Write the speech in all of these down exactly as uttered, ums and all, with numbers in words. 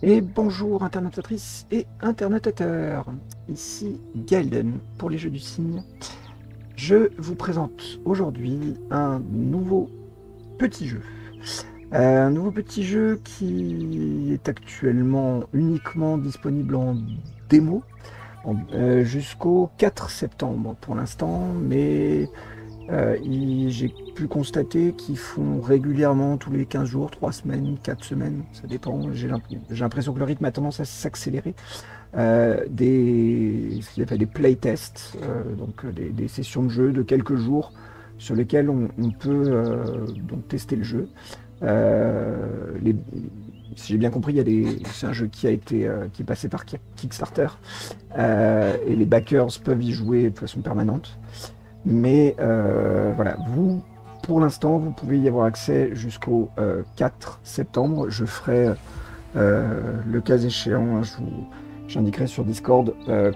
Et bonjour internautatrices et internautateurs, ici Gaelden pour les Jeux du Cygne. Je vous présente aujourd'hui un nouveau petit jeu. Un nouveau petit jeu qui est actuellement uniquement disponible en démo euh, jusqu'au quatre septembre pour l'instant, mais euh, j'ai pu constater qu'ils font régulièrement tous les quinze jours, trois semaines, quatre semaines, ça dépend, j'ai l'impression que le rythme a tendance à s'accélérer. Euh, des, ce qu'ils appellent des playtests, euh, donc des, des sessions de jeu de quelques jours sur lesquelles on, on peut euh, donc tester le jeu. Euh, les, si j'ai bien compris, il y a des, c'est un jeu qui a été euh, qui est passé par Kickstarter euh, et les backers peuvent y jouer de façon permanente. Mais euh, voilà, vous, pour l'instant, vous pouvez y avoir accès jusqu'au euh, quatre septembre. Je ferai euh, le cas échéant, hein, je vous J'indiquerai sur Discord euh,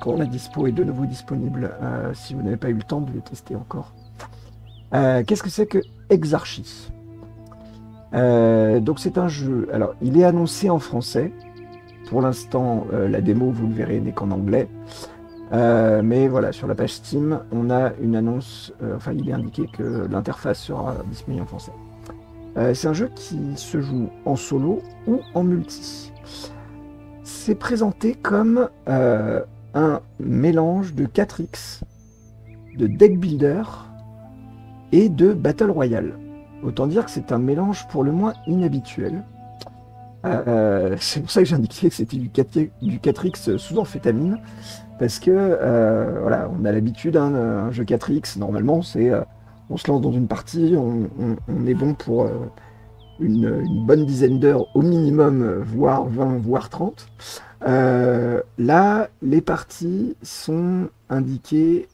quand la dispo est de nouveau disponible euh, si vous n'avez pas eu le temps de le tester encore. Euh, Qu'est-ce que c'est que Hexarchy? euh, Donc c'est un jeu. Alors il est annoncé en français. Pour l'instant, euh, la démo, vous le verrez, n'est qu'en anglais. Euh, mais voilà, sur la page Steam, on a une annonce. Euh, enfin, il est indiqué que l'interface sera disponible en français. Euh, c'est un jeu qui se joue en solo ou en multi. C'est présenté comme euh, un mélange de quatre X, de Deck Builder et de Battle Royale. Autant dire que c'est un mélange pour le moins inhabituel. Euh, c'est pour ça que j'indiquais que c'était du quatre X sous amphétamine, parce que euh, voilà, on a l'habitude, hein, un jeu quatre X, normalement, c'est euh, on se lance dans une partie, on, on, on est bon pour... Euh, Une, une bonne dizaine d'heures au minimum, voire vingt, voire trente. Euh, là, les parties sont indiquées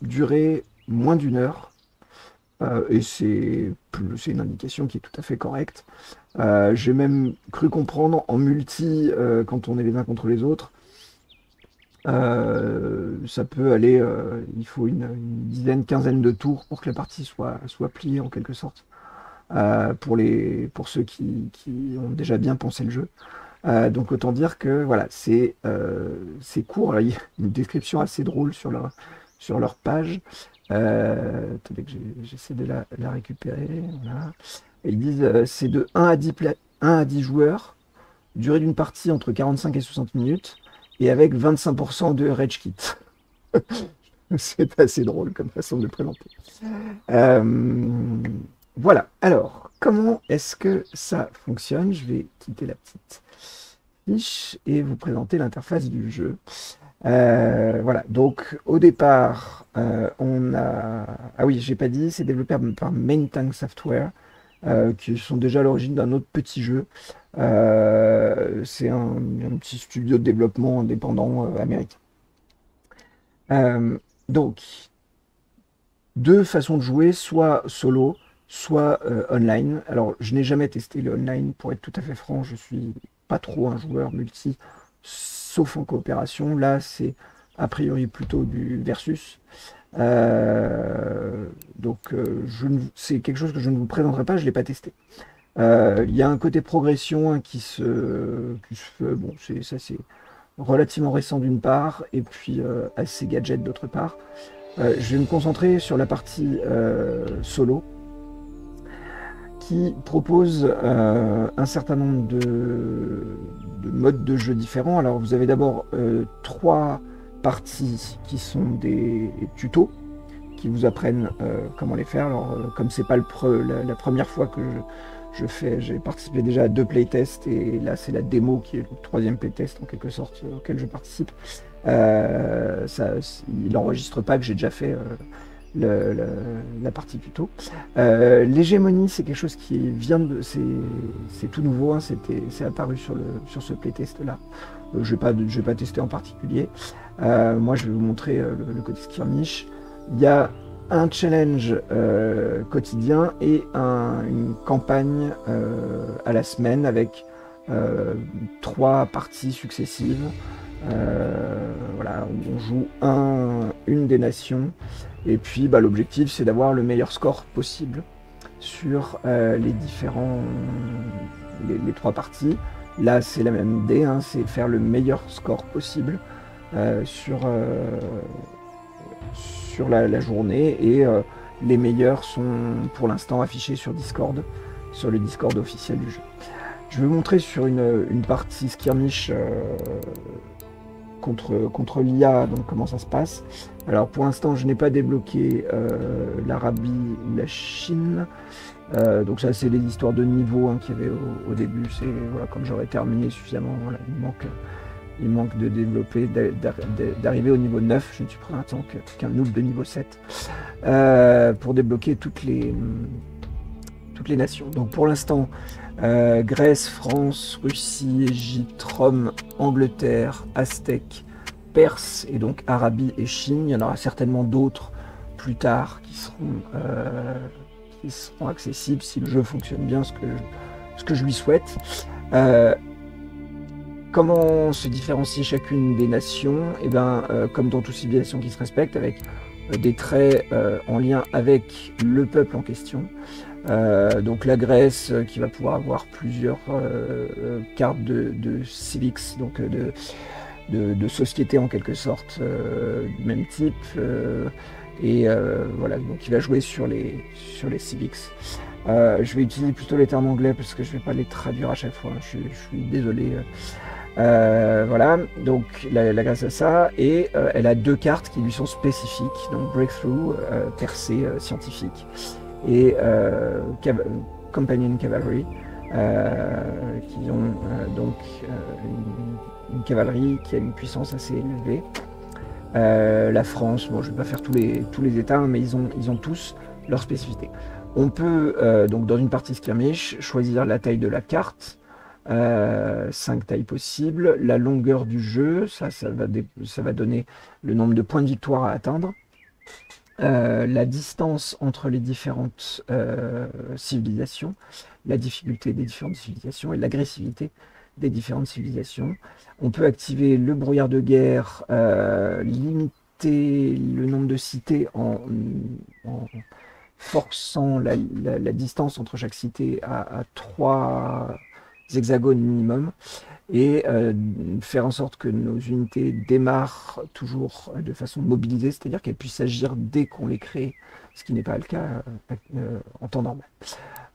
durer moins d'une heure. Euh, et c'est une indication qui est tout à fait correcte. Euh, J'ai même cru comprendre en multi, euh, quand on est les uns contre les autres, euh, ça peut aller, euh, il faut une, une dizaine, quinzaine de tours pour que la partie soit, soit pliée en quelque sorte. Euh, pour, les, pour ceux qui, qui ont déjà bien pensé le jeu. Euh, donc autant dire que voilà, c'est euh, court. Alors, il y a une description assez drôle sur leur, sur leur page. Euh, attendez que j'essaie de la, la récupérer. Voilà. Ils disent euh, c'est de un à dix joueurs, durée d'une partie entre quarante-cinq et soixante minutes, et avec vingt-cinq pour cent de RageKit. C'est assez drôle comme façon de le présenter. Euh, Voilà, alors, comment est-ce que ça fonctionne? Je vais quitter la petite fiche et vous présenter l'interface du jeu. Euh, voilà, donc au départ, euh, on a... Ah oui, j'ai pas dit, c'est développé par Main Tank Software, euh, qui sont déjà à l'origine d'un autre petit jeu. Euh, c'est un, un petit studio de développement indépendant euh, américain. Euh, donc, deux façons de jouer, soit solo, soit euh, online. Alors, je n'ai jamais testé le online, pour être tout à fait franc, je suis pas trop un joueur multi, sauf en coopération. Là, c'est a priori plutôt du versus. Euh, donc, euh, c'est quelque chose que je ne vous présenterai pas, je ne l'ai pas testé. Il euh, y a un côté progression, hein, qui se, qui se fait, bon, ça c'est relativement récent d'une part, et puis euh, assez gadget d'autre part. Euh, je vais me concentrer sur la partie euh, solo, qui propose euh, un certain nombre de, de modes de jeu différents. Alors vous avez d'abord euh, trois parties qui sont des tutos qui vous apprennent euh, comment les faire. Alors euh, comme c'est pas le pre la, la première fois que je, je fais, j'ai participé déjà à deux playtests et là c'est la démo qui est le troisième playtest en quelque sorte auquel je participe. Euh, ça, il n'enregistre pas que j'ai déjà fait... Euh, Le, le, la partie tuto. Euh, L'hégémonie, c'est quelque chose qui vient de... C'est tout nouveau, hein, c'est apparu sur, le, sur ce playtest-là. Euh, je ne vais pas, je vais pas tester en particulier. Euh, moi, je vais vous montrer euh, le, le côté skirmish. Il y a un challenge euh, quotidien et un, une campagne euh, à la semaine avec euh, trois parties successives. Euh, voilà, on joue un, une des nations et puis bah, l'objectif c'est d'avoir le meilleur score possible sur euh, les différents les, les trois parties. Là, c'est la même idée, hein, c'est faire le meilleur score possible euh, sur, euh, sur la, la journée, et euh, les meilleurs sont pour l'instant affichés sur Discord, sur le Discord officiel du jeu. Je vais vous montrer sur une, une partie skirmish euh, contre, contre l'I A, donc comment ça se passe. Alors pour l'instant, je n'ai pas débloqué euh, l'Arabie ou la Chine. Euh, donc ça, c'est les histoires de niveau hein, qu'il y avait au, au début. C'est voilà, comme j'aurais terminé suffisamment, voilà, il, manque, il manque de développer, d'arriver au niveau neuf. Je ne suis pas un tank qu'un noob de niveau sept euh, pour débloquer toutes les, toutes les nations. Donc pour l'instant, euh, Grèce, France, Russie, Égypte, Rome, Angleterre, Aztèque, Perse et donc Arabie et Chine. Il y en aura certainement d'autres plus tard qui seront... Euh, Ils seront accessibles si le jeu fonctionne bien, ce que je, ce que je lui souhaite. Euh, comment se différencie chacune des nations? Et ben, euh, comme dans toute civilisation qui se respecte, avec euh, des traits euh, en lien avec le peuple en question. Euh, donc la Grèce euh, qui va pouvoir avoir plusieurs euh, euh, cartes de, de civics, donc euh, de, de, de société en quelque sorte euh, du même type. Euh, Et euh, voilà, donc il va jouer sur les, sur les civics. Euh, je vais utiliser plutôt les termes anglais parce que je ne vais pas les traduire à chaque fois, hein. je, je suis désolé. Euh, voilà, donc la, la Grèce a ça, et euh, elle a deux cartes qui lui sont spécifiques, donc Breakthrough, euh, percée euh, scientifique, et euh, Cav Companion Cavalry, euh, qui ont euh, donc euh, une, une cavalerie qui a une puissance assez élevée. Euh, la France, bon, je ne vais pas faire tous les, tous les états, hein, mais ils ont, ils ont tous leur spécificité. On peut, euh, donc dans une partie skirmish, choisir la taille de la carte, euh, cinq tailles possibles, la longueur du jeu, ça, ça va, ça va donner le nombre de points de victoire à atteindre, euh, la distance entre les différentes euh, civilisations, la difficulté des différentes civilisations et l'agressivité des différentes civilisations. On peut activer le brouillard de guerre, euh, limiter le nombre de cités en, en forçant la, la, la distance entre chaque cité à, à trois hexagones minimum, et euh, faire en sorte que nos unités démarrent toujours de façon mobilisée, c'est-à-dire qu'elles puissent agir dès qu'on les crée, ce qui n'est pas le cas euh, en temps normal.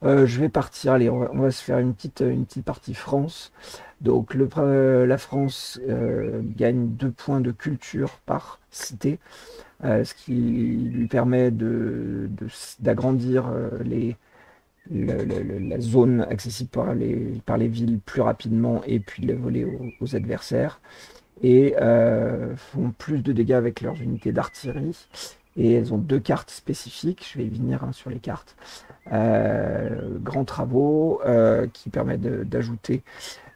Euh, je vais partir, allez, on va, on va se faire une petite, une petite partie France. Donc le, euh, la France euh, gagne deux points de culture par cité, euh, ce qui lui permet de, de, d'agrandir les, le, le, la zone accessible par les, par les villes plus rapidement, et puis de la voler aux, aux adversaires, et euh, font plus de dégâts avec leurs unités d'artillerie. Et elles ont deux cartes spécifiques, je vais y venir hein, sur les cartes. Euh, grands travaux euh, qui permettent d'ajouter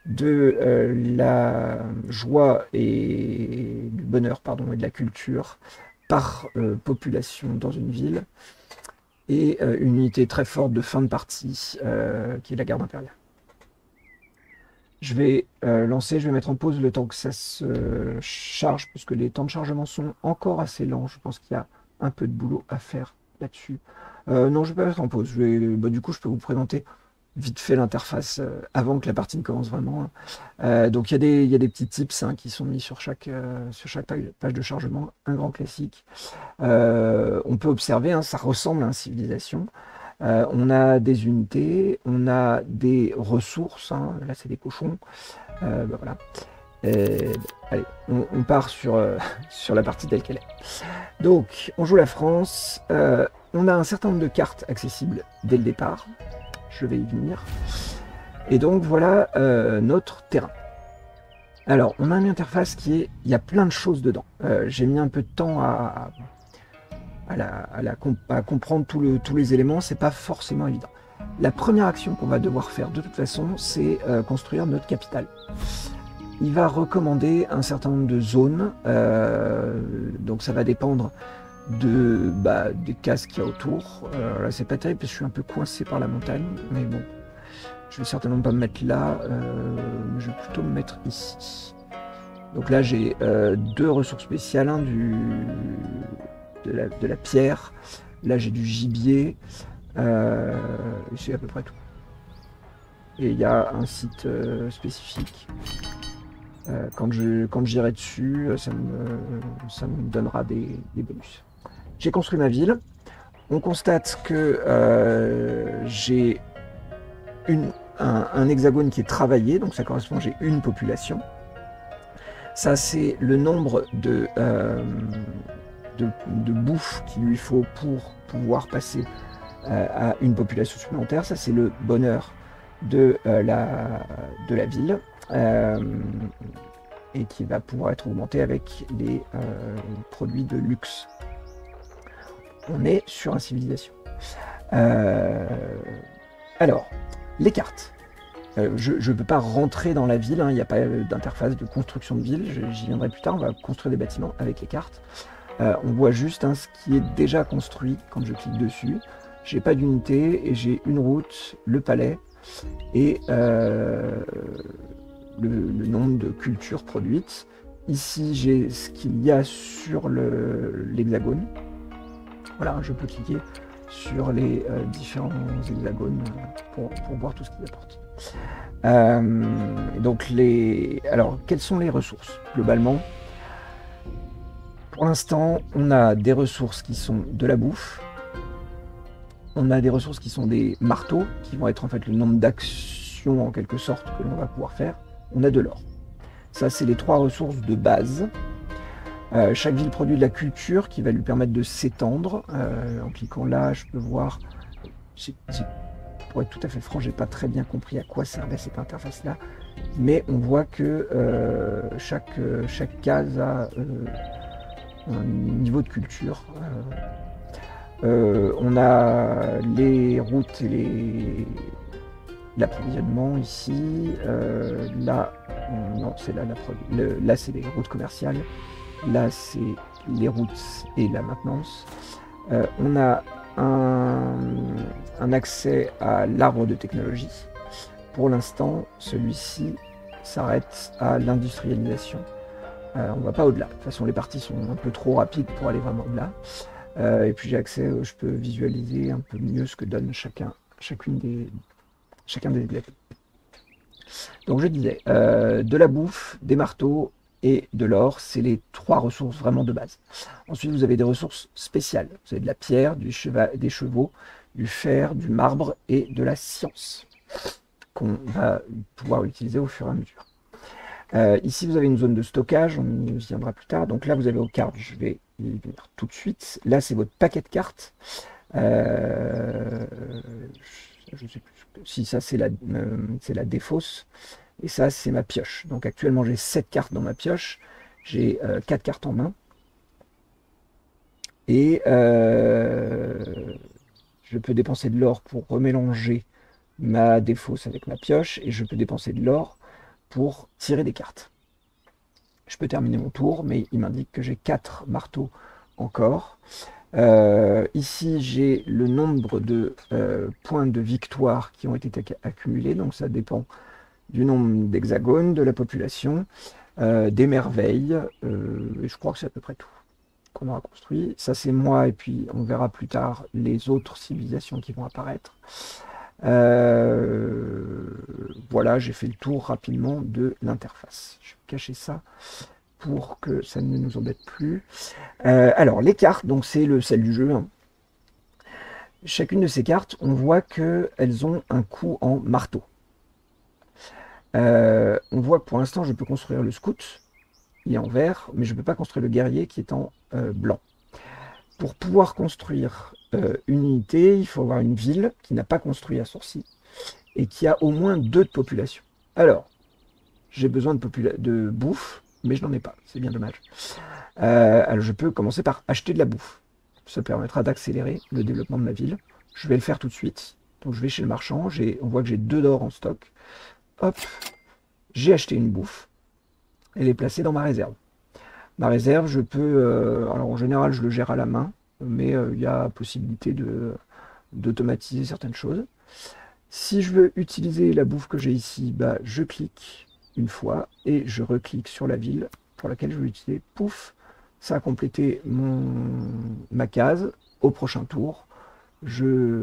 de, de euh, la joie et du bonheur pardon, et de la culture par euh, population dans une ville. Et euh, une unité très forte de fin de partie euh, qui est la garde impériale. Je vais euh, lancer, je vais mettre en pause le temps que ça se euh, charge, puisque les temps de chargement sont encore assez lents. Je pense qu'il y a un peu de boulot à faire là-dessus. Euh, non, je ne vais pas mettre en pause. Je vais, bah, du coup, je peux vous présenter vite fait l'interface euh, avant que la partie ne commence vraiment, hein. Euh, donc, il y, y a des petits tips hein, qui sont mis sur chaque, euh, sur chaque page de chargement. Un grand classique. Euh, on peut observer, hein, ça ressemble à une civilisation. Euh, on a des unités, on a des ressources, hein, là c'est des cochons, euh, ben voilà. Et, allez, on, on part sur, euh, sur la partie telle qu'elle est. Donc, on joue la France, euh, on a un certain nombre de cartes accessibles dès le départ, je vais y venir. Et donc voilà euh, notre terrain. Alors, on a une interface qui est, il y a plein de choses dedans. Euh, j'ai mis un peu de temps à... À, la, à, la comp à comprendre tout le, tous les éléments, c'est pas forcément évident. La première action qu'on va devoir faire de toute façon, c'est euh, construire notre capitale. Il va recommander un certain nombre de zones, euh, donc ça va dépendre de, bah, des cases qu'il y a autour. Euh, là c'est pas terrible parce que je suis un peu coincé par la montagne, mais bon, je vais certainement pas me mettre là, euh, je vais plutôt me mettre ici. Donc là j'ai euh, deux ressources spéciales, hein, du... De la, de la pierre, là j'ai du gibier, euh, c'est à peu près tout. et il y a un site euh, spécifique. Euh, quand je quand j'irai dessus, ça me, ça me donnera des, des bonus. J'ai construit ma ville. On constate que euh, j'ai une un, un hexagone qui est travaillé, donc ça correspond, j'ai une population. Ça, c'est le nombre de, euh, de, de bouffe qu'il lui faut pour pouvoir passer euh, à une population supplémentaire. Ça, c'est le bonheur de, euh, la, de la ville euh, et qui va pouvoir être augmenté avec les euh, produits de luxe. On est sur une civilisation. Euh, alors, les cartes. Euh, je ne peux pas rentrer dans la ville, hein, il n'y a pas d'interface de construction de ville, j'y viendrai plus tard, on va construire des bâtiments avec les cartes. Euh, on voit juste hein, ce qui est déjà construit quand je clique dessus. J'ai pas d'unité et j'ai une route, le palais et euh, le, le nombre de cultures produites. Ici j'ai ce qu'il y a sur l'hexagone. Voilà, je peux cliquer sur les euh, différents hexagones pour, pour voir tout ce qu'ils apportent. Euh, donc les, alors quelles sont les ressources globalement? Pour l'instant, on a des ressources qui sont de la bouffe. On a des ressources qui sont des marteaux, qui vont être en fait le nombre d'actions en quelque sorte que l'on va pouvoir faire. On a de l'or. Ça, c'est les trois ressources de base. Euh, chaque ville produit de la culture qui va lui permettre de s'étendre. Euh, en cliquant là, je peux voir. C'est, c'est... Pour être tout à fait franc, j'ai pas très bien compris à quoi servait cette interface-là, mais on voit que euh, chaque, euh, chaque case a euh, un niveau de culture. Euh, euh, on a les routes et les l'approvisionnement ici. Euh, là, on... non, c'est là la... Le... Là, c'est les routes commerciales. Là, c'est les routes et la maintenance. Euh, on a Un, un accès à l'arbre de technologie. Pour l'instant, celui-ci s'arrête à l'industrialisation. Euh, on ne va pas au-delà. De toute façon, les parties sont un peu trop rapides pour aller vraiment au-delà. Euh, et puis j'ai accès, je peux visualiser un peu mieux ce que donne chacun, chacune des, chacun des glaives. Donc je disais, euh, de la bouffe, des marteaux et de l'or, c'est les trois ressources vraiment de base. Ensuite, vous avez des ressources spéciales. Vous avez de la pierre, du cheval, des chevaux, du fer, du marbre et de la science qu'on va pouvoir utiliser au fur et à mesure. Euh, ici, vous avez une zone de stockage, on y viendra plus tard. Donc là, vous avez vos cartes, je vais y venir tout de suite. Là, c'est votre paquet de cartes. Euh, je ne sais plus si ça, c'est la, euh, c'est la défausse. Et ça, c'est ma pioche. Donc actuellement, j'ai sept cartes dans ma pioche. J'ai euh, quatre cartes en main. Et euh, je peux dépenser de l'or pour remélanger ma défausse avec ma pioche. Et je peux dépenser de l'or pour tirer des cartes. Je peux terminer mon tour, mais il m'indique que j'ai quatre marteaux encore. Euh, ici, j'ai le nombre de euh, points de victoire qui ont été accumulés. Donc ça dépend du nombre d'hexagones, de la population, euh, des merveilles, euh, et je crois que c'est à peu près tout qu'on aura construit. Ça, c'est moi, et puis on verra plus tard les autres civilisations qui vont apparaître. Euh, voilà, j'ai fait le tour rapidement de l'interface. Je vais cacher ça pour que ça ne nous embête plus. Euh, alors, les cartes, donc c'est le sel du jeu, hein. Chacune de ces cartes, on voit qu'elles ont un coup en marteau. Euh, on voit que pour l'instant je peux construire le scout, il est en vert, mais je ne peux pas construire le guerrier qui est en euh, blanc. Pour pouvoir construire euh, une unité, il faut avoir une ville qui n'a pas construit à sourcil et qui a au moins deux de population. Alors, j'ai besoin de, de bouffe, mais je n'en ai pas, c'est bien dommage. Euh, alors je peux commencer par acheter de la bouffe, ça permettra d'accélérer le développement de ma ville. Je vais le faire tout de suite, donc je vais chez le marchand, on voit que j'ai deux d'or en stock. Hop, j'ai acheté une bouffe. Elle est placée dans ma réserve. Ma réserve, je peux... Euh, alors en général, je le gère à la main, mais euh, il y a possibilité de d'automatiser certaines choses. Si je veux utiliser la bouffe que j'ai ici, bah, je clique une fois et je reclique sur la ville pour laquelle je veux l'utiliser. Pouf, ça a complété mon, ma case. Au prochain tour, je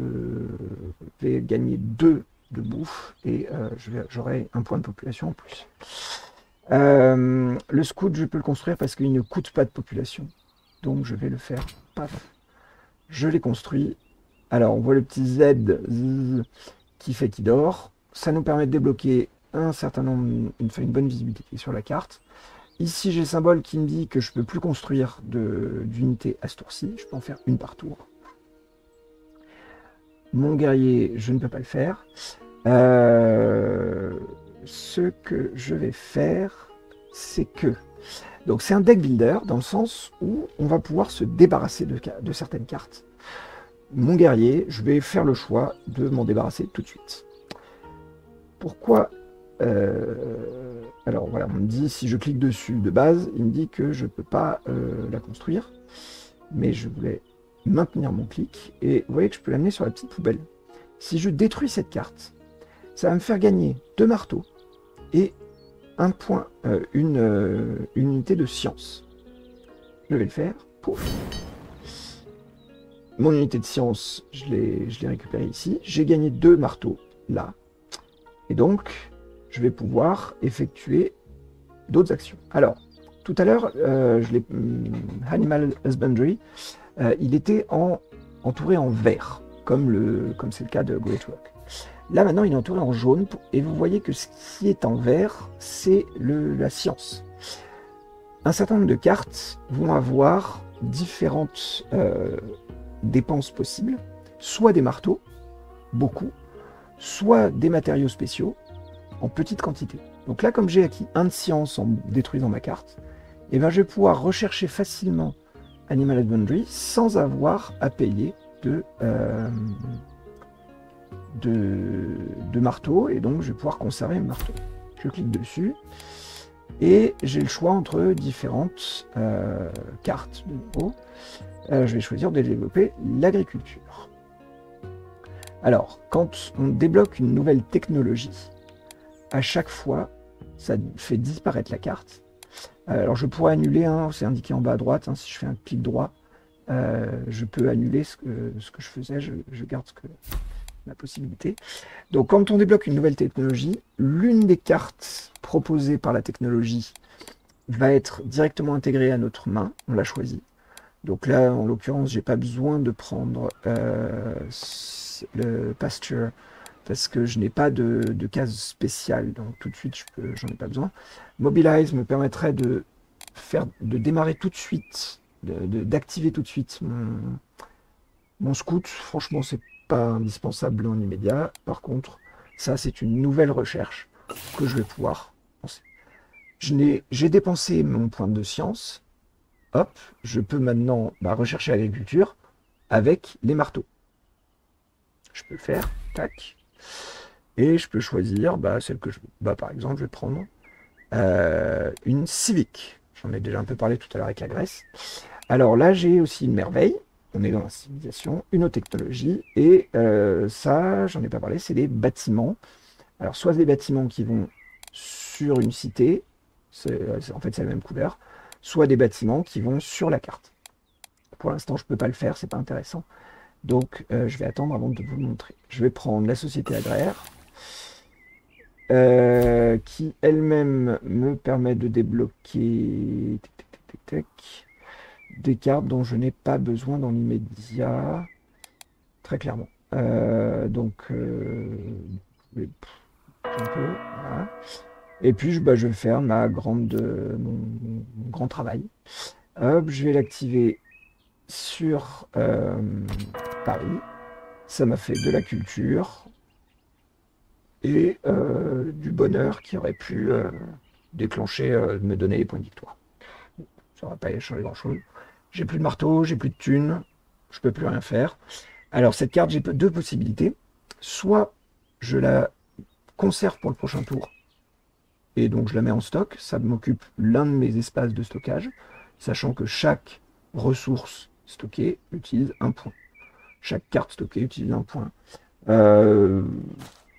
vais gagner deux de bouffe et euh, j'aurai un point de population en plus. Euh, le scout, je peux le construire parce qu'il ne coûte pas de population. Donc je vais le faire. Paf. Je l'ai construit. Alors on voit le petit Z qui fait qu'il dort. Ça nous permet de débloquer un certain nombre, une, une bonne visibilité sur la carte. Ici j'ai le symbole qui me dit que je ne peux plus construire d'unité à ce tour-ci. Je peux en faire une par tour. Mon guerrier, je ne peux pas le faire. Euh, ce que je vais faire, c'est que... Donc c'est un deck builder dans le sens où on va pouvoir se débarrasser de, de certaines cartes. Mon guerrier, je vais faire le choix de m'en débarrasser tout de suite. Pourquoi euh, alors voilà, on me dit, si je clique dessus de base, il me dit que je ne peux pas euh, la construire. Mais je voulais maintenir mon clic et vous voyez que je peux l'amener sur la petite poubelle. Si je détruis cette carte, ça va me faire gagner deux marteaux et un point, euh, une, euh, une unité de science. Je vais le faire. Pouf. Mon unité de science, je l'ai récupérée ici. J'ai gagné deux marteaux là. Et donc, je vais pouvoir effectuer d'autres actions. Alors, tout à l'heure, euh, je l'ai Animal Husbandry. Euh, il était en, entouré en vert, comme le, comme c'est le cas de Great Work. Là, maintenant, il est entouré en jaune, pour, et vous voyez que ce qui est en vert, c'est la science. Un certain nombre de cartes vont avoir différentes euh, dépenses possibles, soit des marteaux, beaucoup, soit des matériaux spéciaux, en petite quantité. Donc là, comme j'ai acquis un de science en détruisant ma carte, eh ben, je vais pouvoir rechercher facilement Animal Husbandry sans avoir à payer de, euh, de, de marteau, et donc je vais pouvoir conserver mon marteau. Je clique dessus et j'ai le choix entre différentes euh, cartes. De nouveau, euh, je vais choisir de développer l'agriculture. Alors, quand on débloque une nouvelle technologie, à chaque fois, ça fait disparaître la carte. Alors je pourrais annuler, hein, c'est indiqué en bas à droite, hein, si je fais un clic droit, euh, je peux annuler ce que, ce que je faisais, je, je garde ce que, la possibilité. Donc quand on débloque une nouvelle technologie, l'une des cartes proposées par la technologie va être directement intégrée à notre main, on l'a choisie. Donc là, en l'occurrence, j'ai pas besoin de prendre euh, le pasture, parce que je n'ai pas de, de case spéciale, donc tout de suite, je n'en ai pas besoin. Mobilize me permettrait de, faire, de démarrer tout de suite, d'activer tout de suite mon, mon scout. Franchement, c'est pas indispensable en immédiat. Par contre, ça, c'est une nouvelle recherche que je vais pouvoir penser. J'ai dépensé mon point de science. Hop, je peux maintenant bah, rechercher l'agriculture avec les marteaux. Je peux faire, tac. Et je peux choisir bah, celle que je... Bah, par exemple, je vais prendre euh, une civique. J'en ai déjà un peu parlé tout à l'heure avec la Grèce. Alors là, j'ai aussi une merveille. On est dans la civilisation, une technologie. Et euh, ça, j'en ai pas parlé, c'est des bâtiments. Alors, soit des bâtiments qui vont sur une cité. En fait, c'est la même couleur. Soit des bâtiments qui vont sur la carte. Pour l'instant, je peux pas le faire, c'est pas intéressant. Donc, euh, je vais attendre avant de vous le montrer. Je vais prendre la société agraire, euh, qui elle-même me permet de débloquer tic, tic, tic, tic, tic, des cartes dont je n'ai pas besoin dans l'immédiat, très clairement. Euh, donc, euh, un peu, voilà. Et puis, je, bah, je vais faire ma grande, mon, mon grand travail. Hop, je vais l'activer sur euh, Paris. Ça m'a fait de la culture et euh, du bonheur qui aurait pu euh, déclencher, euh, me donner les points de victoire. Ça n'aurait pas changé grand chose. J'ai plus de marteau, j'ai plus de thunes, je peux plus rien faire. Alors cette carte, j'ai deux possibilités. Soit je la conserve pour le prochain tour et donc je la mets en stock. Ça m'occupe l'un de mes espaces de stockage, sachant que chaque ressource stockée utilise un point. Chaque carte stockée utilise un point. Euh,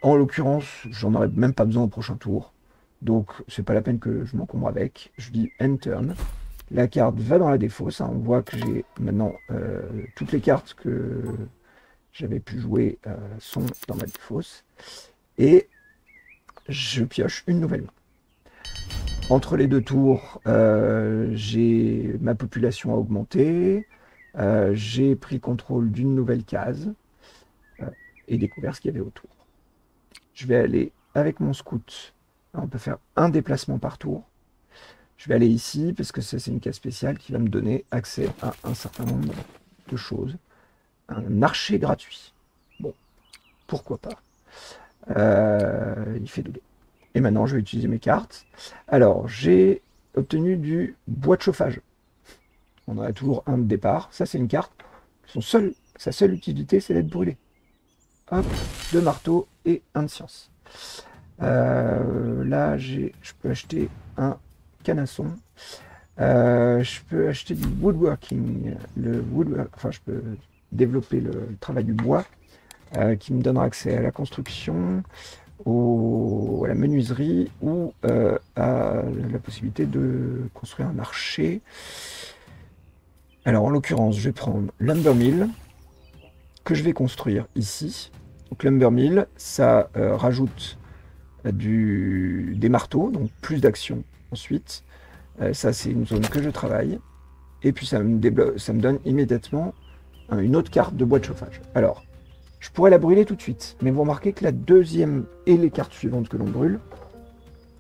en l'occurrence, j'en aurais même pas besoin au prochain tour. Donc, c'est pas la peine que je m'encombre avec. Je dis end turn. La carte va dans la défausse. Hein. On voit que j'ai maintenant euh, toutes les cartes que j'avais pu jouer euh, sont dans ma défausse. et je pioche une nouvelle main. Entre les deux tours, euh, j'ai ma population a augmenté, euh, j'ai pris contrôle d'une nouvelle case euh, et découvert ce qu'il y avait autour. Je vais aller avec mon scout. Alors, on peut faire un déplacement par tour. Je vais aller ici parce que ça c'est une case spéciale qui va me donner accès à un certain nombre de choses. Un archer gratuit. Bon, pourquoi pas. Euh, il fait doubler. Et maintenant, je vais utiliser mes cartes. Alors, j'ai obtenu du bois de chauffage. On en a toujours un de départ. Ça, c'est une carte. Son seul, sa seule utilité, c'est d'être brûlée. Hop, deux marteaux et un de science. Euh, là, j'ai, je peux acheter un canasson. Euh, je peux acheter du woodworking. Le woodwork, enfin, je peux développer le travail du bois euh, qui me donnera accès à la construction, Au, à la menuiserie ou euh, à la possibilité de construire un archer. Alors en l'occurrence, je vais prendre l'Umbermill que je vais construire ici. Donc l'Umbermill, ça euh, rajoute du, des marteaux, donc plus d'action ensuite. Euh, ça c'est une zone que je travaille. Et puis ça me, déblo- ça me donne immédiatement hein, une autre carte de bois de chauffage. Alors, je pourrais la brûler tout de suite, mais vous remarquez que la deuxième et les cartes suivantes que l'on brûle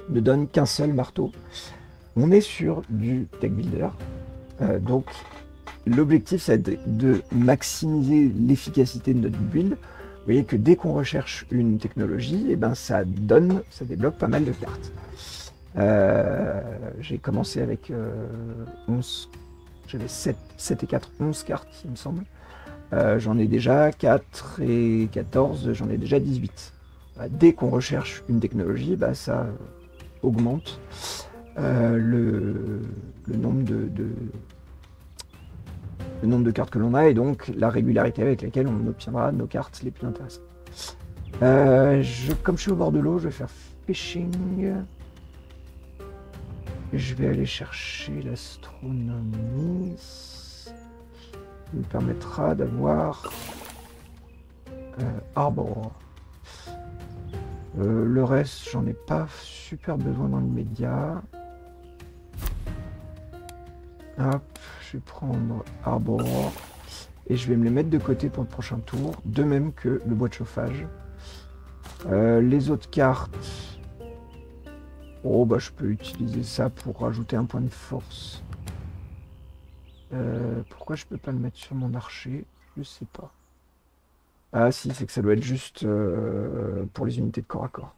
ne donnent qu'un seul marteau. On est sur du deck builder, euh, donc l'objectif c'est de, de maximiser l'efficacité de notre build. Vous voyez que dès qu'on recherche une technologie, eh ben, ça donne, ça débloque pas mal de cartes. Euh, j'ai commencé avec euh, onze, j'avais sept, sept et quatre, onze cartes il me semble. Euh, j'en ai déjà quatre et quatorze, j'en ai déjà dix-huit. Bah, dès qu'on recherche une technologie, bah, ça augmente euh, le, le, nombre de, de, le nombre de cartes que l'on a et donc la régularité avec laquelle on obtiendra nos cartes les plus intéressantes. Euh, je, comme je suis au bord de l'eau, je vais faire fishing. Je vais aller chercher l'astronomie. Me permettra d'avoir euh, Arbor. Euh, le reste, j'en ai pas super besoin dans l'immédiat. Hop, je vais prendre Arbor et je vais me les mettre de côté pour le prochain tour, de même que le bois de chauffage. Euh, les autres cartes, oh bah je peux utiliser ça pour rajouter un point de force. Euh, pourquoi je peux pas le mettre sur mon archer? Je sais pas. Ah si, c'est que ça doit être juste euh, pour les unités de corps à corps.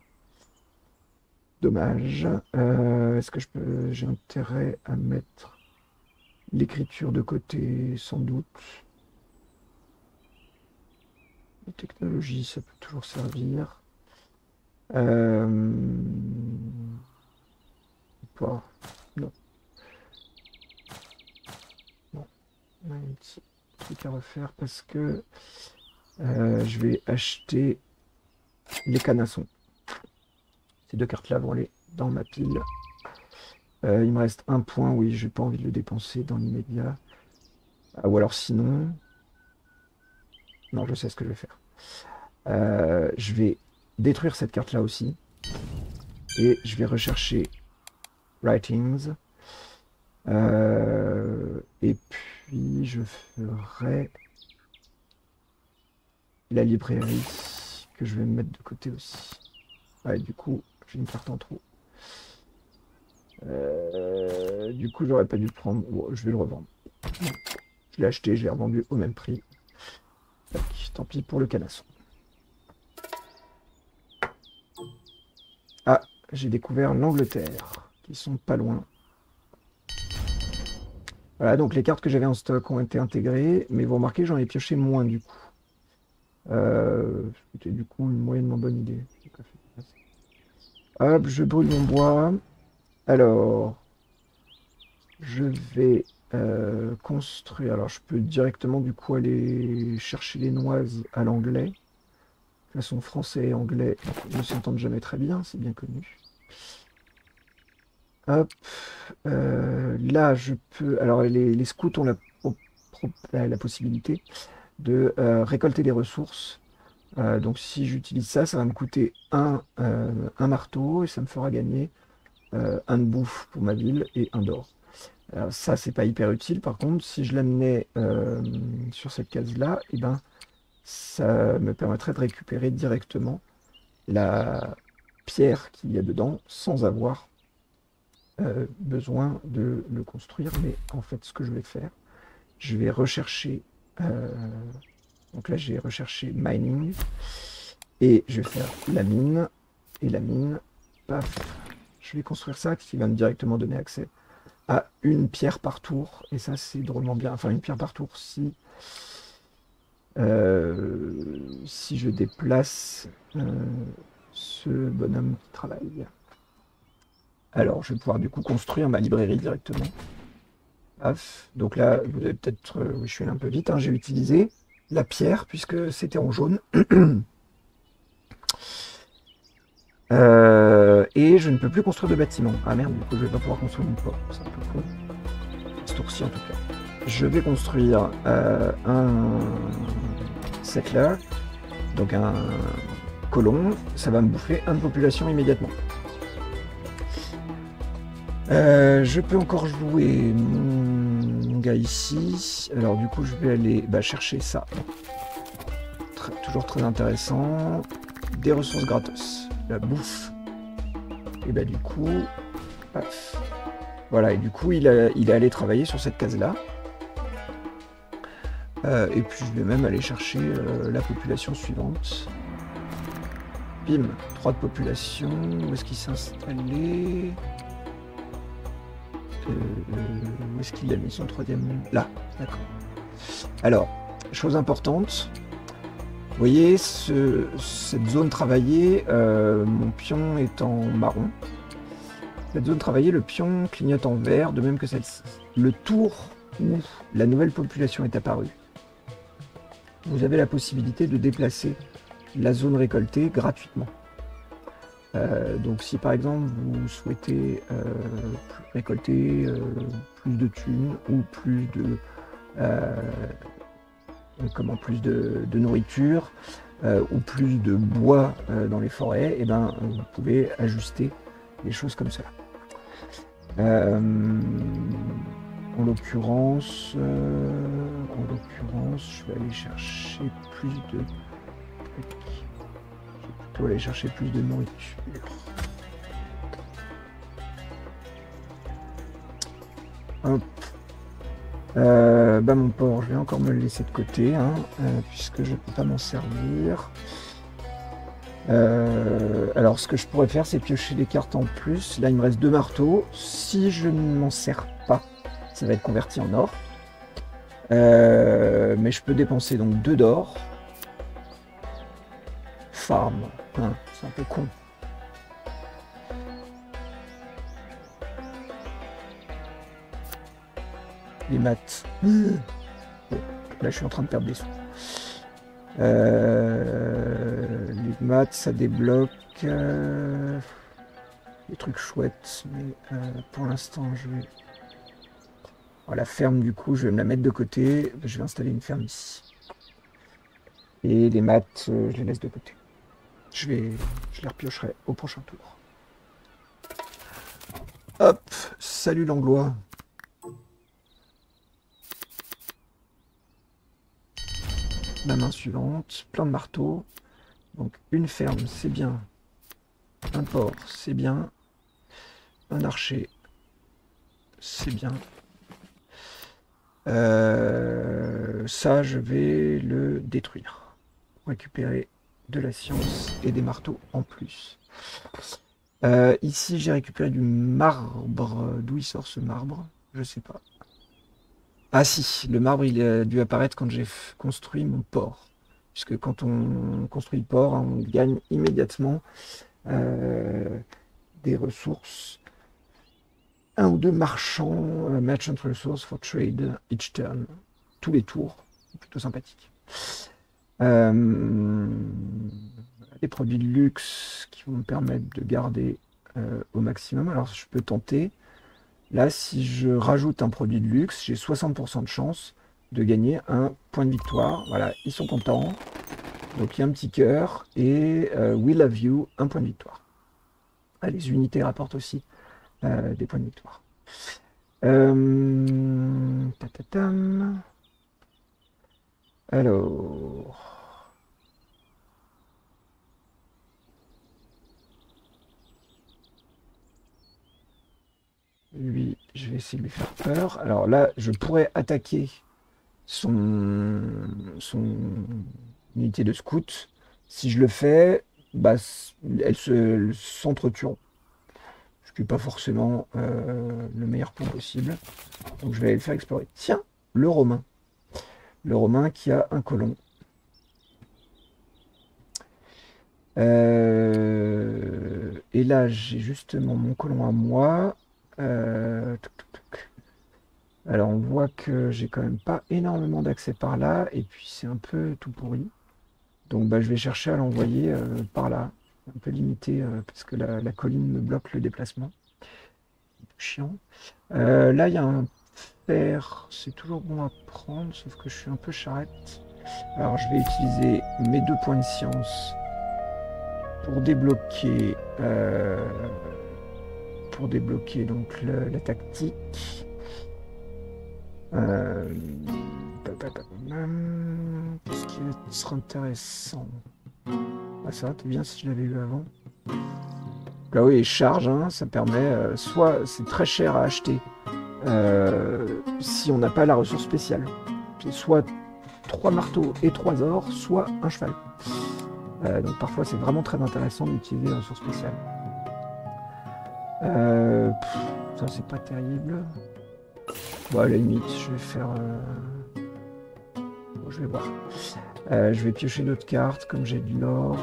Dommage. Euh, Est-ce que je peux... j'ai intérêt à mettre l'écriture de côté, sans doute. La technologie, ça peut toujours servir. Euh... Pas. Non. On a un petit truc à refaire parce que euh, je vais acheter les canassons. Ces deux cartes là vont aller dans ma pile. Euh, il me reste un point, oui, j'ai pas envie de le dépenser dans l'immédiat. Ah, ou alors sinon... Non, je sais ce que je vais faire. Euh, je vais détruire cette carte là aussi. Et je vais rechercher Writings. Euh, et puis je ferai la librairie que je vais me mettre de côté aussi. Ouais, du coup j'ai une carte en trop. Euh, du coup j'aurais pas dû le prendre. Bon, je vais le revendre. Je l'ai acheté, je l'ai revendu au même prix. Donc, tant pis pour le canasson. Ah, j'ai découvert l'Angleterre, qui sont pas loin. Voilà, donc les cartes que j'avais en stock ont été intégrées, mais vous remarquez, j'en ai pioché moins du coup. Euh, C'était du coup une moyennement bonne idée. Hop, je brûle mon bois. Alors, je vais euh, construire. Alors, je peux directement du coup aller chercher les noises à l'anglais. De toute façon, français et anglais ne s'entendent jamais très bien, c'est bien connu. Hop, euh, là je peux, alors les, les scouts ont la, la possibilité de euh, récolter des ressources Euh, donc si j'utilise ça, ça va me coûter un, euh, un marteau et ça me fera gagner euh, un de bouffe pour ma ville et un d'or. Alors ça, c'est pas hyper utile. Par contre, si je l'amenais euh, sur cette case-là, eh ben, ça me permettrait de récupérer directement la pierre qu'il y a dedans sans avoir euh, besoin de le construire. Mais en fait, ce que je vais faire, je vais rechercher... Euh, donc là, j'ai recherché mining. Et je vais faire la mine. Et la mine, paf, je vais construire ça, qui va me directement donner accès à une pierre par tour. Et ça, c'est drôlement bien. Enfin, une pierre par tour, si... Euh, si je déplace euh, ce bonhomme qui travaille. Alors, je vais pouvoir du coup construire ma librairie directement. Paf. Donc là, vous avez peut-être... Euh, oui, je suis allé un peu vite. Hein, j'ai utilisé la pierre, puisque c'était en jaune. euh, et je ne peux plus construire de bâtiment. Ah merde, du coup, je ne vais pas pouvoir construire mon port. C'est un peu con. Ce tour-ci, en tout cas. Je vais construire euh, un settler, donc un colon. Ça va me bouffer un de population immédiatement. Euh, je peux encore jouer mon gars ici. Alors du coup, je vais aller bah, chercher ça. Tr- toujours très intéressant. Des ressources gratos. La bouffe. Et bah du coup... Paf. Voilà, et du coup, il, a, il est allé travailler sur cette case-là. Euh, et puis je vais même aller chercher euh, la population suivante. Bim, trois de population. Où est-ce qu'il s'est installé? euh, Où est-ce qu'il a mis son troisième? Là, d'accord. Alors, chose importante. Vous voyez, ce, cette zone travaillée, euh, mon pion est en marron. Cette zone travaillée, le pion clignote en vert, de même que cette... le tour où la nouvelle population est apparue. Vous avez la possibilité de déplacer la zone récoltée gratuitement. Euh, donc si par exemple vous souhaitez euh, récolter euh, plus de thunes ou plus de, euh, comment, plus de, de nourriture euh, ou plus de bois euh, dans les forêts, et ben, vous pouvez ajuster des choses comme ça. Euh, en l'occurrence, euh, en l'occurrence, je vais aller chercher plus de... Je vais plutôt aller chercher plus de nourriture. Hop. Euh, bah mon porc, je vais encore me le laisser de côté, hein, euh, puisque je ne peux pas m'en servir. Euh, alors ce que je pourrais faire, c'est piocher des cartes en plus. Là il me reste deux marteaux. Si je ne m'en sers pas, ça va être converti en or. Euh, mais je peux dépenser donc deux d'or. Farm, hein, c'est un peu con. Les maths. Mmh. Bon, là je suis en train de perdre des sous. Euh, les maths, ça débloque euh, des trucs chouettes, mais euh, pour l'instant je vais... Alors, la ferme du coup je vais me la mettre de côté, je vais installer une ferme ici. Et les maths, euh, je les laisse de côté. Je vais, je les repiocherai au prochain tour. Hop, salut l'anglois. La main suivante, plein de marteaux. Donc une ferme, c'est bien. Un porc, c'est bien. Un archer, c'est bien. Euh, ça, je vais le détruire. Récupérer de la science et des marteaux en plus. Euh, ici, j'ai récupéré du marbre. D'où il sort ce marbre? Je sais pas. Ah si, le marbre il a dû apparaître quand j'ai construit mon port. Puisque quand on construit le port, on gagne immédiatement euh, des ressources. Un ou deux marchands, euh, merchant resource for trade each turn. Tous les tours, plutôt sympathique. Euh, des produits de luxe qui vont me permettre de garder euh, au maximum. Alors je peux tenter. Là, si je rajoute un produit de luxe, j'ai soixante pour cent de chance de gagner un point de victoire. Voilà, ils sont contents. Donc il y a un petit cœur et euh, We Love You, un point de victoire. Ah, les unités rapportent aussi euh, des points de victoire. Euh... Ta -ta -ta. Alors... Lui, je vais essayer de lui faire peur. Alors là, je pourrais attaquer son, son unité de scout. Si je le fais, bah, elles s'entretueront. Ce qui n'est pas forcément euh, le meilleur plan possible. Donc je vais aller le faire explorer. Tiens, le Romain. Le Romain qui a un colon. Euh, et là, j'ai justement mon colon à moi. Euh, tuc, tuc, tuc. Alors on voit que j'ai quand même pas énormément d'accès par là et puis c'est un peu tout pourri, donc bah, je vais chercher à l'envoyer euh, par là, un peu limité euh, parce que la, la colline me bloque le déplacement, chiant. Euh, là il y a un fer, c'est toujours bon à prendre sauf que je suis un peu charrette. Alors je vais utiliser mes deux points de science pour débloquer euh, pour débloquer donc le, la tactique. Euh, Qu'est-ce qui sera intéressant? Ah, ça va, t'es bien si je l'avais eu avant. Là oui, charge, hein, ça permet, euh, soit c'est très cher à acheter euh, si on n'a pas la ressource spéciale. Soit trois marteaux et trois ors, soit un cheval. Euh, donc parfois c'est vraiment très intéressant d'utiliser la ressource spéciale. Euh, pff, ça c'est pas terrible. Bon, à la limite je vais faire euh... bon, je vais voir euh, je vais piocher d'autres cartes comme j'ai du l'or.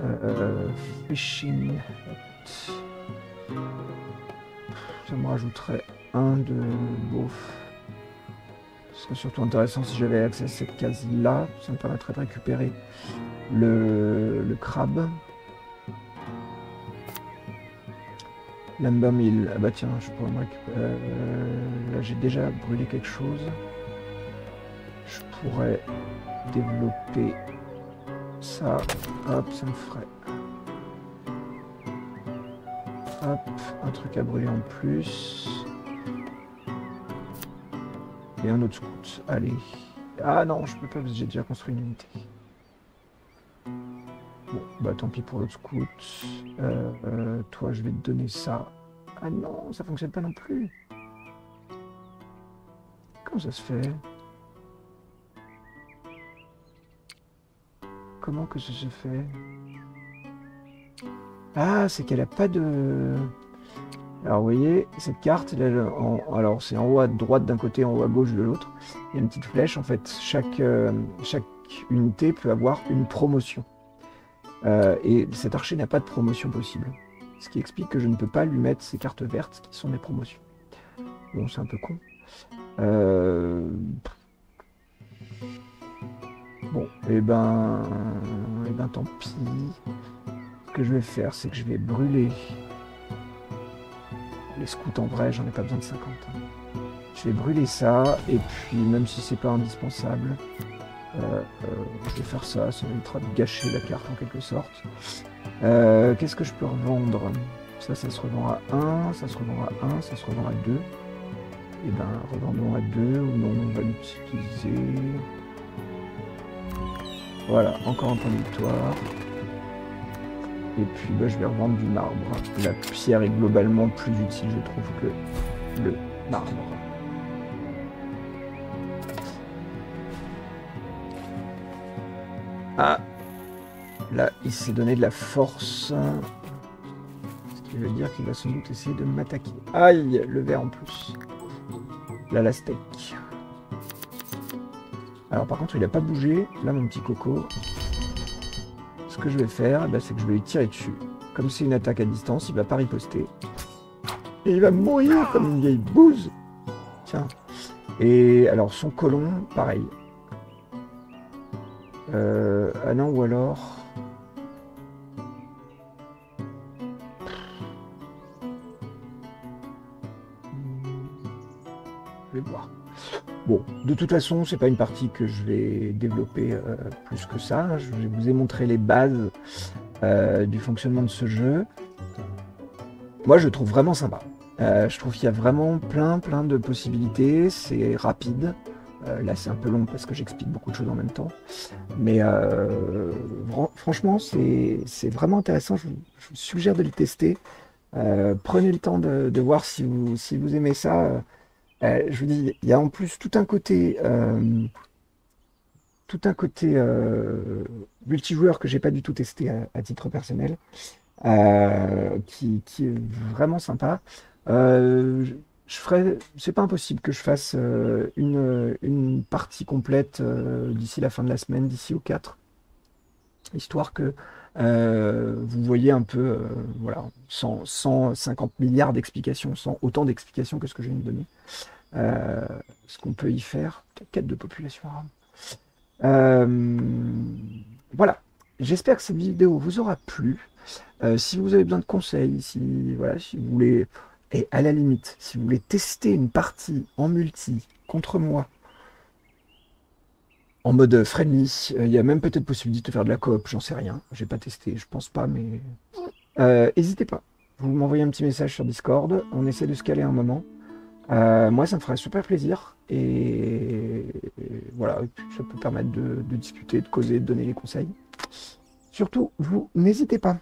Euh, fishing, ça me rajouterait un de beauf. Ce serait surtout intéressant si j'avais accès à cette case là, ça me permettrait de récupérer le, le crabe. L'ambamil, ah bah tiens, je pourrais me récupérer. Euh, là j'ai déjà brûlé quelque chose. Je pourrais développer ça. Hop, ça me ferait. Hop, un truc à brûler en plus. Et un autre scout. Allez. Ah non, je peux pas parce que j'ai déjà construit une unité. Bon, bah tant pis pour l'autre scout. Euh, euh, toi, je vais te donner ça. Ah non, ça fonctionne pas non plus. Comment ça se fait? Comment que ça se fait? Ah, c'est qu'elle a pas de... Alors, vous voyez, cette carte, là, en... alors c'est en haut à droite d'un côté, en haut à gauche de l'autre. Il y a une petite flèche, en fait. Chaque, euh, chaque unité peut avoir une promotion. Euh, et cet archer n'a pas de promotion possible. Ce qui explique que je ne peux pas lui mettre ces cartes vertes qui sont des promotions. Bon, c'est un peu con. Euh... Bon, et ben... et ben tant pis. Ce que je vais faire, c'est que je vais brûler... Les scouts en vrai, j'en ai pas besoin de cinquante. Je vais brûler ça, et puis même si c'est pas indispensable... Euh, euh, je vais faire ça, ça évitera de gâcher la carte en quelque sorte. Euh, Qu'est-ce que je peux revendre? Ça, ça se revend à un, ça se revend à un, ça se revend à deux. Et ben, revendons à deux, ou non, on va l'utiliser. Voilà, encore un point de victoire. Et puis, ben, je vais revendre du marbre. La pierre est globalement plus utile, je trouve, que le marbre. Ah, là, il s'est donné de la force. Ce qui veut dire qu'il va sans doute essayer de m'attaquer. Aïe, le verre en plus. Là, la steak. Alors, par contre, il n'a pas bougé. Là, mon petit coco. Ce que je vais faire, eh c'est que je vais lui tirer dessus. Comme c'est une attaque à distance, il va pas riposter. Et il va mourir comme une vieille bouse. Tiens. Et alors, son colon, pareil. Euh, ah non, ou alors... Je vais voir. Bon, de toute façon, c'est pas une partie que je vais développer euh, plus que ça. Je vous ai montré les bases euh, du fonctionnement de ce jeu. Moi, je le trouve vraiment sympa. Euh, je trouve qu'il y a vraiment plein, plein de possibilités. C'est rapide. Euh, là, c'est un peu long parce que j'explique beaucoup de choses en même temps. Mais euh, franchement, c'est vraiment intéressant. Je vous, je vous suggère de le tester. Euh, prenez le temps de, de voir si vous, si vous aimez ça. Euh, je vous dis, il y a en plus tout un côté, euh, tout un côté euh, multijoueur que j'ai pas du tout testé à, à titre personnel, euh, qui, qui est vraiment sympa. Euh, je, je ferai, c'est pas impossible que je fasse euh, une, une partie complète euh, d'ici la fin de la semaine, d'ici au quatre, histoire que Euh, vous voyez un peu, euh, voilà, cent, cent cinquante milliards d'explications, sans autant d'explications que ce que je viens de donner, euh, ce qu'on peut y faire, quête de population arabe. Euh, voilà, j'espère que cette vidéo vous aura plu. Euh, si vous avez besoin de conseils, si, voilà, si vous voulez, et à la limite, si vous voulez tester une partie en multi contre moi, en mode friendly, il euh, y a même peut-être possibilité de faire de la coop, j'en sais rien. J'ai pas testé, je pense pas, mais... Euh, hésitez pas. Vous m'envoyez un petit message sur Discord, on essaie de se caler un moment. Euh, moi, ça me ferait super plaisir. Et, et voilà, ça peut permettre de, de discuter, de causer, de donner les conseils. Surtout, vous n'hésitez pas.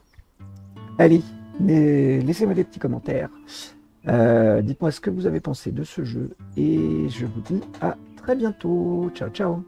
Allez, laissez-moi des petits commentaires. Euh, dites-moi ce que vous avez pensé de ce jeu. Et je vous dis à très bientôt. Ciao, ciao.